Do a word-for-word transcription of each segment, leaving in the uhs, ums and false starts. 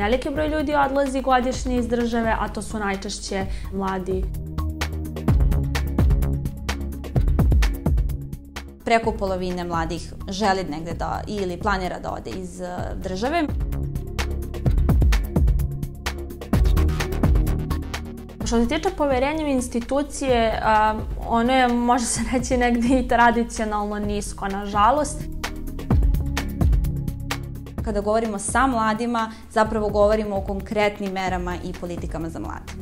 Veliki broj ljudi odlazi godišnje iz države, a to su najčešće mladi. Preko polovine mladih želi negde da ili planira da ode iz države. Što se tiče poverenja u institucije, ono je, može se reći, negdje i tradicionalno nisko, nažalost. Kada govorimo sa mladima, zapravo govorimo o konkretnim merama i politikama za mlade.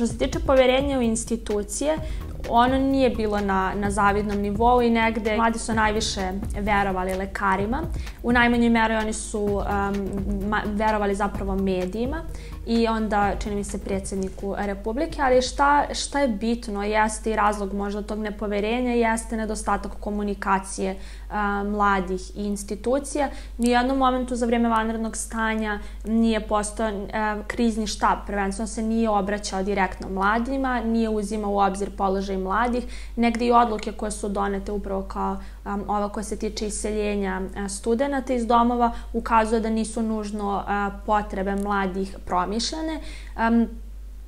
Što se tiče povjerenja u institucije, ono nije bilo na zavidnom nivou i negde mladi su najviše verovali lekarima. U najmanjoj meri oni su verovali zapravo medijima i onda, čini mi se, predsjedniku Republike. Ali šta je bitno jeste i razlog možda tog nepoverenja jeste nedostatak komunikacije mladih i institucija. Ni u jednom momentu za vrijeme vanrednog stanja nije postao krizni štab. Prvenstveno se nije obraćao direktno mladima, nije uzimao u obzir položaj mladih, negdje i odluke koje su donete upravo kao ova koja se tiče iseljenja studenta iz domova ukazuje da nisu nužno potrebe mladih promišljene.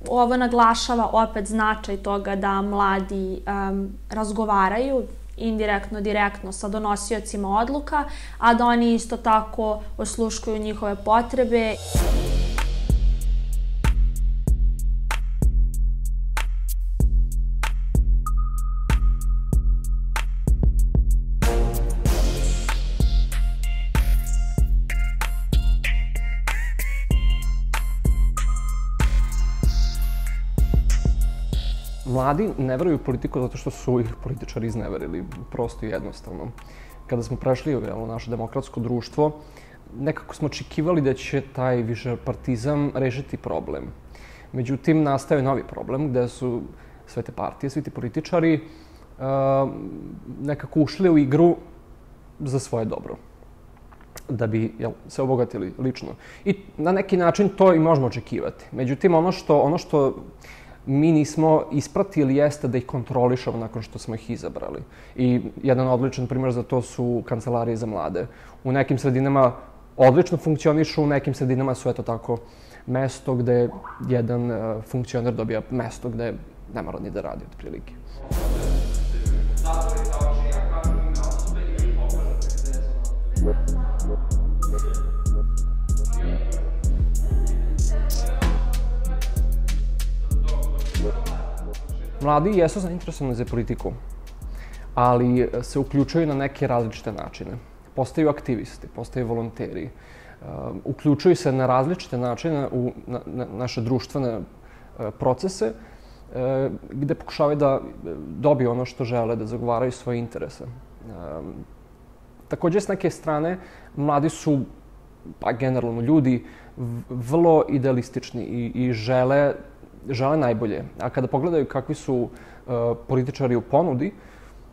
Ovo naglašava opet značaj toga da mladi razgovaraju indirektno, direktno sa donosiocima odluka, a da oni isto tako osluškuju njihove potrebe. Mladi ne veruju u politiku zato što su ih političari izneverili, prosto i jednostavno. Kada smo prešli u naše demokratsko društvo, nekako smo očekivali da će taj višepartizam rešiti problem. Međutim, nastaje novi problem gde su sve te partije, svi ti političari nekako ušli u igru za svoje dobro, da bi se obogatili lično. I na neki način to i možemo očekivati. Međutim, ono što mi nismo ispratili jeste da ih kontrolišamo nakon što smo ih izabrali. I jedan odličan primjer za to su kancelarije za mlade. U nekim sredinama odlično funkcionišu, u nekim sredinama su eto tako mesto gde jedan funkcioner dobija mesto gde ne mora ni da radi otprilike. Mladi jesu zainteresovani za politiku, ali se uključuju na neke različite načine. Postaju aktivisti, postaju volonteri, uključuju se na različite načine u naše društvene procese gde pokušavaju da dobiju ono što žele, da zagovaraju svoje interese. Također, s neke strane, mladi su, pa generalno ljudi, vrlo idealistični i žele žele najbolje. A kada pogledaju kakvi su političari u ponudi,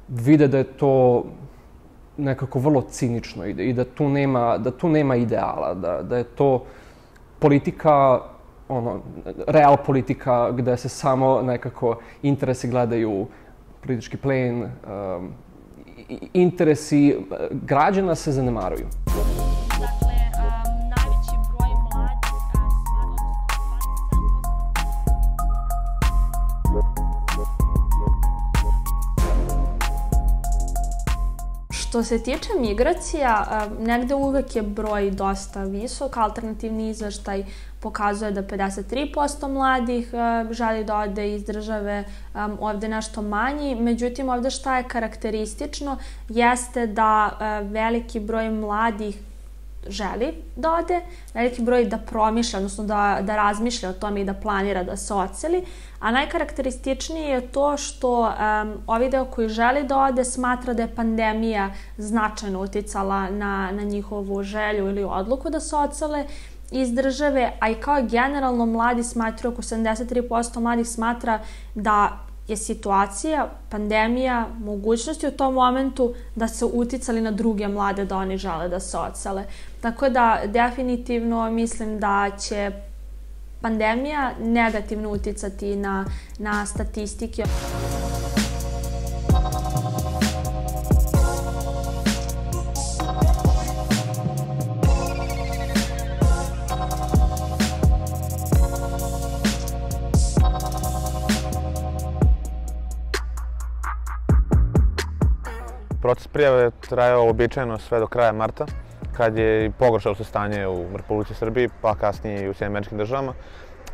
vide da je to nekako vrlo cinično i da tu nema ideala, da je to politika, real politika gde se samo nekako interesi gledaju, politički plen, interesi građana se zanemaruju. Što se tiče migracija, negde uvek je broj dosta visok. Alternativni izveštaj pokazuje da pedeset tri posto mladih želi da ode iz države, ovde nešto manji. Međutim, ovde šta je karakteristično jeste da veliki broj mladih želi da ode, veliki broj da promišlja, odnosno da razmišlja o tome i da planira da se odseli. A najkarakterističnije je to što ovaj deo koji želi da ode smatra da je pandemija značajno uticala na njihovu želju ili odluku da se odsele iz države, a i kao generalno mladi smatraju, oko sedamdeset tri posto mladih smatra da je situacija, pandemija, mogućnosti u tom momentu da su uticali na druge mlade, da oni žele da se odsele. Tako da definitivno mislim da će pandemija negativno uticati na, na statistike. Proces prijave je trajao uobičajeno sve do kraja marta, kad je pogoršalo se stanje u Republici Srbiji, pa kasnije i u Sjedinjenim Američkim državama.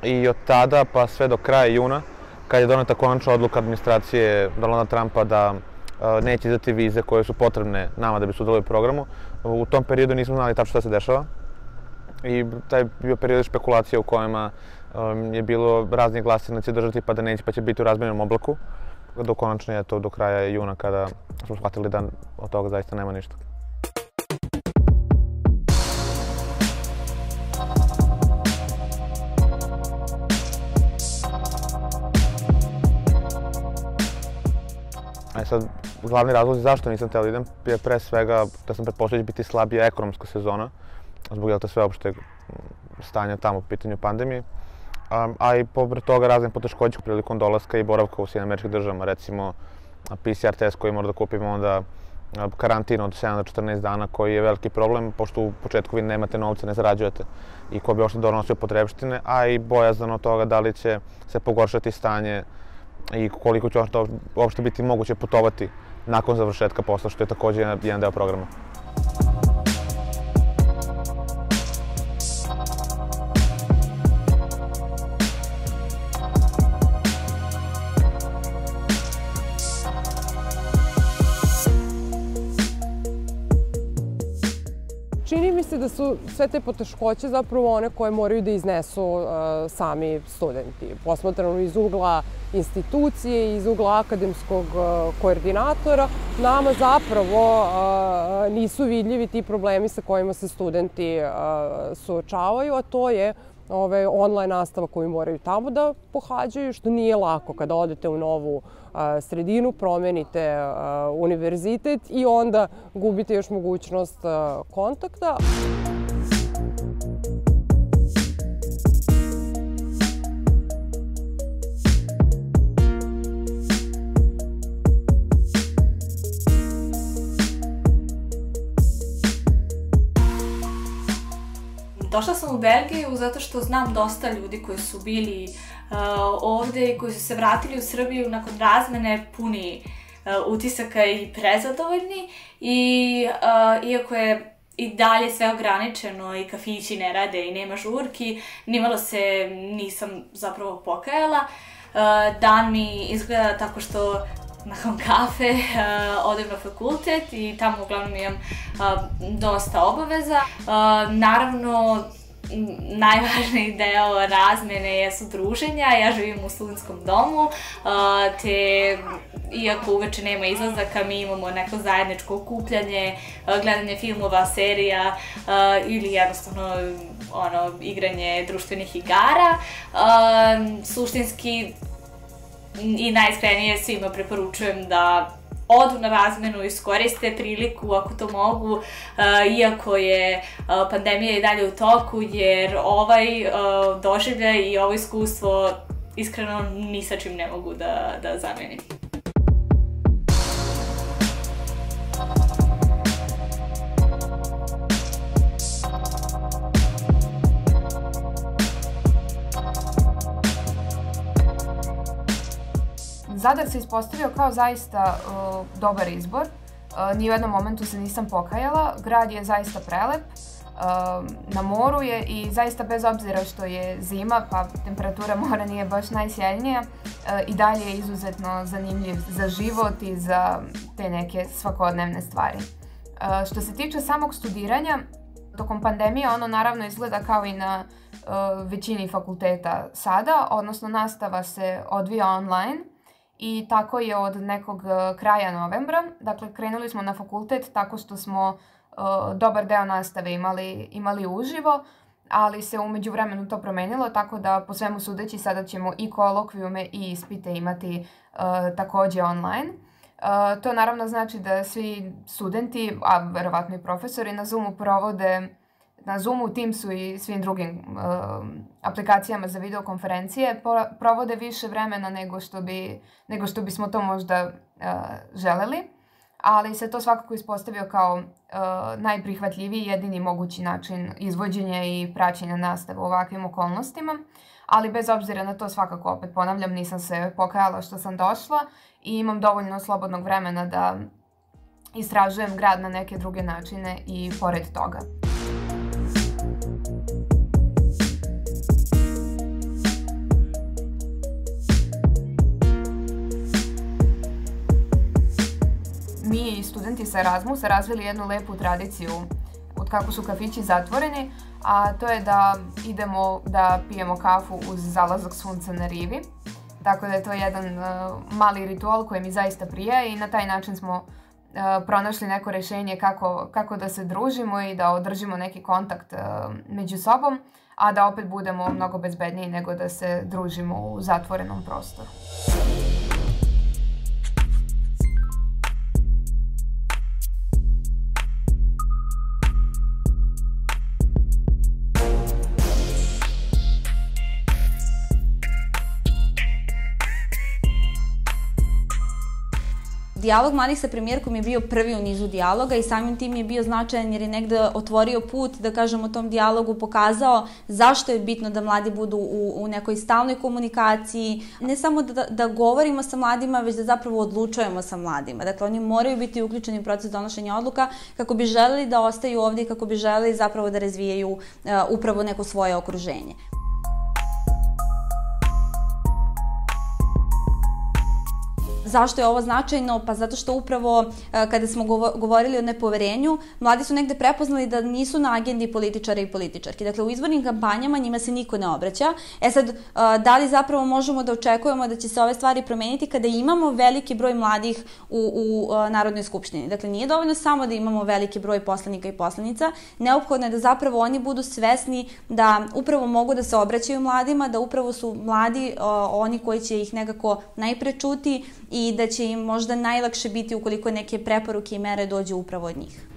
I od tada pa sve do kraja juna, kad je doneta konačna odluka administracije Donalda Trumpa da neće izdati vize koje su potrebne nama da bi sudelovali u programu, u tom periodu nismo znali tačno šta se dešava. I taj bio period špekulacija u kojima je bilo raznih glasina da će držati pa da neće, pa će biti u razmjernom oblaku. Do konačno je to do kraja juna kada smo shvatili da od toga zaista nema ništa. Sad, glavni razlog zašto nisam hteo da idem je pre svega da sam pretpostavio biti slabija ekonomska sezona zbog jel te sveopšte stanja tamo po pitanju pandemije. A i pored toga razne poteškoće prilikom dolaska i boravka u Sjedinjenim Američkim državama, recimo P C R test koji mora da kupimo, onda karantin od sedam do četrnaest dana koji je veliki problem, pošto u početku vi nemate novca, ne zarađujete i ko bi ošto donosio potrebštine, a i bojazan od toga da li će se pogoršati stanje i koliko će uopšte biti moguće putovati nakon završetka posla, što je također jedan deo programa. Čini mi se da su sve te poteškoće zapravo one koje moraju da iznesu sami studenti. Posmatrano iz ugla institucije, iz ugla akademskog koordinatora, nama zapravo nisu vidljivi ti problemi sa kojima se studenti suočavaju, a to je online nastava koju moraju tamo da pohađaju, što nije lako kada odete u novu sredinu, promenite univerzitet i onda gubite još mogućnost kontakta. Došla sam u Belgiju zato što znam dosta ljudi koji su bili ovdje i koji su se vratili u Srbiju nakon razmene puni utisaka i prezadovoljni. Iako je i dalje sve ograničeno i kafići ne rade i nema žurki, nimalo se nisam zapravo pokajala. Dan mi izgleda tako što nakon kafe odem na fakultet i tamo uglavnom imam dosta obaveza. Naravno, najvažniji deo razmene jesu druženja. Ja živim u studentskom domu, te iako uveče nema izlazaka, mi imamo neko zajedničko okupljanje, gledanje filmova, serija ili jednostavno igranje društvenih igara. Suštinski i najiskrenije svima preporučujem da odu na razmenu, iskoriste priliku ako to mogu, iako je pandemija i dalje u toku, jer ovaj doživljaj i ovo iskustvo iskreno ni sa čim ne mogu da zamenim. Zadar se ispostavio kao zaista uh, dobar izbor. Uh, ni u jednom momentu se nisam pokajala. Grad je zaista prelep, uh, na moru je i zaista bez obzira što je zima pa temperatura mora nije baš najsjajnija, uh, i dalje je izuzetno zanimljiv za život i za te neke svakodnevne stvari. Uh, što se tiče samog studiranja, tokom pandemije ono naravno izgleda kao i na uh, većini fakulteta sada, odnosno nastava se odvija online. I tako je od nekog kraja novembra. Dakle, krenuli smo na fakultet tako što smo uh, dobar deo nastave imali, imali uživo. ali se umeđu vremenu to promenilo, tako da po svemu sudeći sada ćemo i kolokvijume i ispite imati uh, također online. Uh, to naravno znači da svi studenti, a verovatno i profesori, na Zoomu provode, na Zoomu, Teamsu i svim drugim uh, aplikacijama za videokonferencije provode više vremena nego što, bi, nego što bismo to možda uh, želeli, ali se to svakako ispostavio kao uh, najprihvatljiviji i jedini mogući način izvođenja i praćenja nastave u ovakvim okolnostima. Ali bez obzira na to, svakako, opet ponavljam, nisam se pokajala što sam došla i imam dovoljno slobodnog vremena da istražujem grad na neke druge načine i pored toga. Mi i studenti sa Erasmusa razvili jednu lepu tradiciju od kako su kafići zatvoreni, a to je da idemo da pijemo kafu uz zalazak sunca na rivi. Tako da je to jedan uh, mali ritual koji mi zaista prija i na taj način smo uh, pronašli neko rješenje kako, kako da se družimo i da održimo neki kontakt uh, među sobom, a da opet budemo mnogo bezbedniji nego da se družimo u zatvorenom prostoru. Dijalog mladih sa premijerkom je bio prvi u nizu dijaloga i samim tim je bio značajan jer je negde otvorio put, da kažemo, tom dijalogu, pokazao zašto je bitno da mladi budu u, u nekoj stalnoj komunikaciji. Ne samo da, da govorimo sa mladima, već da zapravo odlučujemo sa mladima. Dakle, oni moraju biti uključeni u proces donošenja odluka kako bi želeli da ostaju ovdje i kako bi želeli zapravo da razvijaju uh, upravo neko svoje okruženje. Zašto je ovo značajno? Pa zato što upravo kada smo govorili o nepoverenju, mladi su negde prepoznali da nisu na agendi političara i političarki. Dakle, u izbornim kampanjama njima se niko ne obraća. E sad, da li zapravo možemo da očekujemo da će se ove stvari promeniti kada imamo veliki broj mladih u, u Narodnoj skupštini? Dakle, nije dovoljno samo da imamo veliki broj poslanika i poslanica. Neophodno je da zapravo oni budu svesni da upravo mogu da se obraćaju mladima, da upravo su mladi oni koji će ih nekako najpre čuti i da će im možda najlakše biti ukoliko neke preporuke i mere dođu upravo od njih.